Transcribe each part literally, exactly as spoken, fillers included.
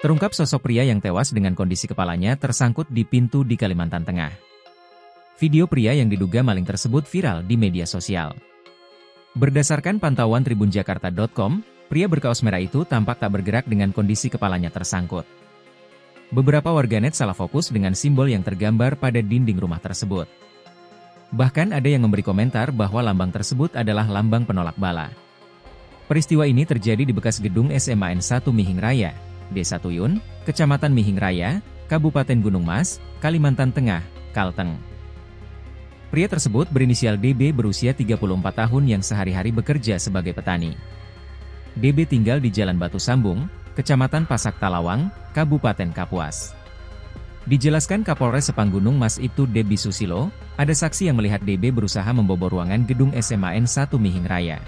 Terungkap sosok pria yang tewas dengan kondisi kepalanya tersangkut di pintu di Kalimantan Tengah. Video pria yang diduga maling tersebut viral di media sosial. Berdasarkan pantauan Tribun Jakarta titik com, pria berkaos merah itu tampak tak bergerak dengan kondisi kepalanya tersangkut. Beberapa warganet salah fokus dengan simbol yang tergambar pada dinding rumah tersebut. Bahkan ada yang memberi komentar bahwa lambang tersebut adalah lambang penolak bala. Peristiwa ini terjadi di bekas gedung S M A N satu Mihing Raya, Desa Tuyun, Kecamatan Mihing Raya, Kabupaten Gunung Mas, Kalimantan Tengah, Kalteng. Pria tersebut berinisial D B berusia tiga puluh empat tahun yang sehari-hari bekerja sebagai petani. D B tinggal di Jalan Batu Sambung, Kecamatan Pasak Talawang, Kabupaten Kapuas. Dijelaskan Kapolres Sepang Gunung Mas Ibtu Debi Susilo, ada saksi yang melihat D B berusaha membobol ruangan gedung S M A N satu Mihing Raya.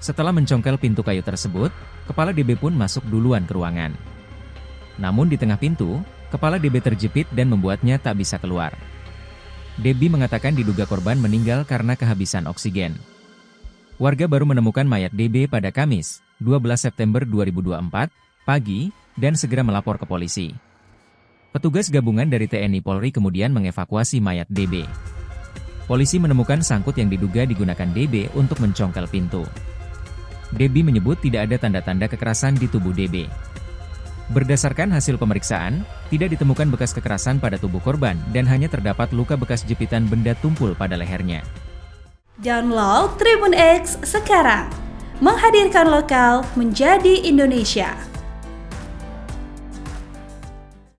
Setelah mencongkel pintu kayu tersebut, kepala D B pun masuk duluan ke ruangan. Namun di tengah pintu, kepala D B terjepit dan membuatnya tak bisa keluar. Debi mengatakan diduga korban meninggal karena kehabisan oksigen. Warga baru menemukan mayat D B pada Kamis, dua belas September dua ribu dua puluh empat, pagi, dan segera melapor ke polisi. Petugas gabungan dari T N I Polri kemudian mengevakuasi mayat D B. Polisi menemukan sangkut yang diduga digunakan D B untuk mencongkel pintu. D B menyebut tidak ada tanda-tanda kekerasan di tubuh D B. Berdasarkan hasil pemeriksaan, tidak ditemukan bekas kekerasan pada tubuh korban dan hanya terdapat luka bekas jepitan benda tumpul pada lehernya. Download Tribun X sekarang, menghadirkan lokal menjadi Indonesia.